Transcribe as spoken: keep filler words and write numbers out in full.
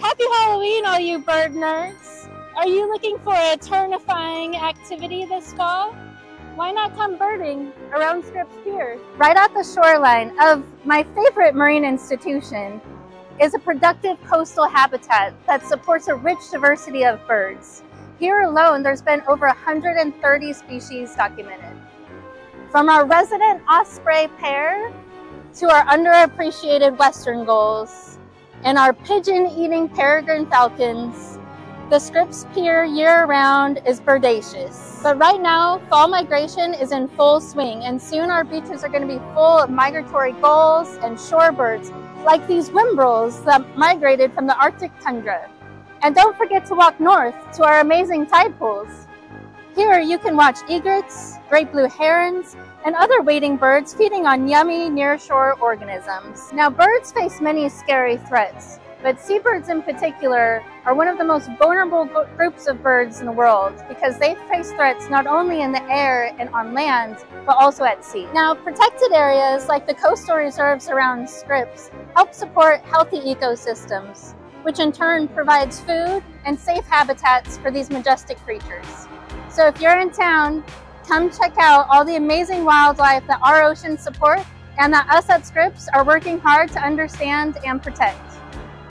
Happy Halloween, all you bird nerds! Are you looking for a turnifying activity this fall? Why not come birding around Scripps Pier? Right off the shoreline of my favorite marine institution is a productive coastal habitat that supports a rich diversity of birds. Here alone, there's been over one hundred thirty species documented. From our resident osprey pair to our underappreciated western gulls and our pigeon-eating peregrine falcons, the Scripps Pier year-round is birdacious. But right now, fall migration is in full swing, and soon our beaches are going to be full of migratory gulls and shorebirds like these whimbrels that migrated from the Arctic tundra. And don't forget to walk north to our amazing tide pools. Here you can watch egrets, great blue herons, and other wading birds feeding on yummy nearshore organisms. Now, birds face many scary threats, but seabirds in particular are one of the most vulnerable groups of birds in the world because they face threats not only in the air and on land, but also at sea. Now, protected areas like the coastal reserves around Scripps help support healthy ecosystems, which in turn provides food and safe habitats for these majestic creatures. So if you're in town, come check out all the amazing wildlife that our oceans support and that us at Scripps are working hard to understand and protect.